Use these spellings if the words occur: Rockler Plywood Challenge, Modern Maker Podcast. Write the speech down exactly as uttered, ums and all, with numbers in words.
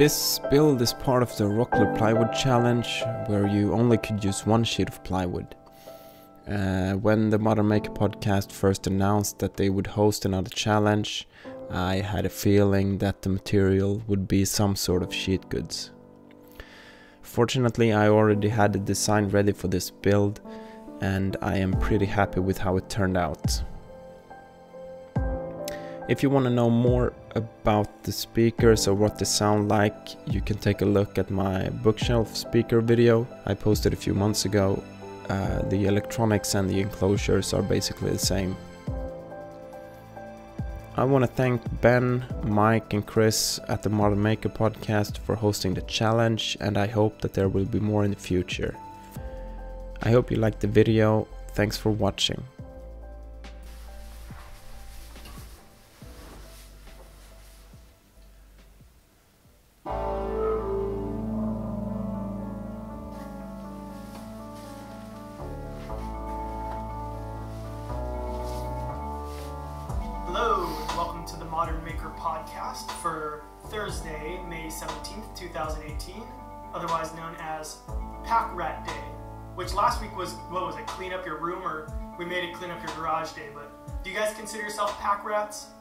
This build is part of the Rockler Plywood Challenge, where you only could use one sheet of plywood. Uh, when the Modern Maker Podcast first announced that they would host another challenge, I had a feeling that the material would be some sort of sheet goods. Fortunately, I already had the design ready for this build, and I am pretty happy with how it turned out. If you want to know more about the speakers or what they sound like, you can take a look at my bookshelf speaker video I posted a few months ago. Uh, the electronics and the enclosures are basically the same. I want to thank Ben, Mike and Chris at the Modern Maker Podcast for hosting the challenge, and I hope that there will be more in the future. I hope you liked the video. Thanks for watching. Hello and welcome to the Modern Maker Podcast for Thursday, May seventeenth, two thousand eighteen, otherwise known as Pack Rat Day, which last week was, what was it, clean up your room, or we made it clean up your garage day, but do you guys consider yourself pack rats?